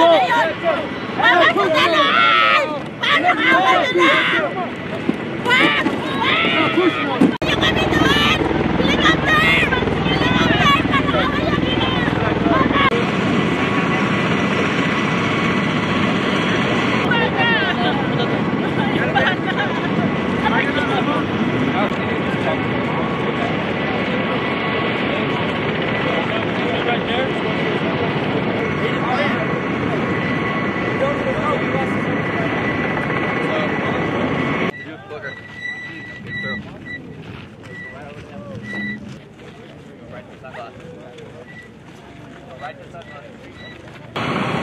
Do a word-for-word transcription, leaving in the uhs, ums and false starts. Push! Right to the sun. Right to the sun.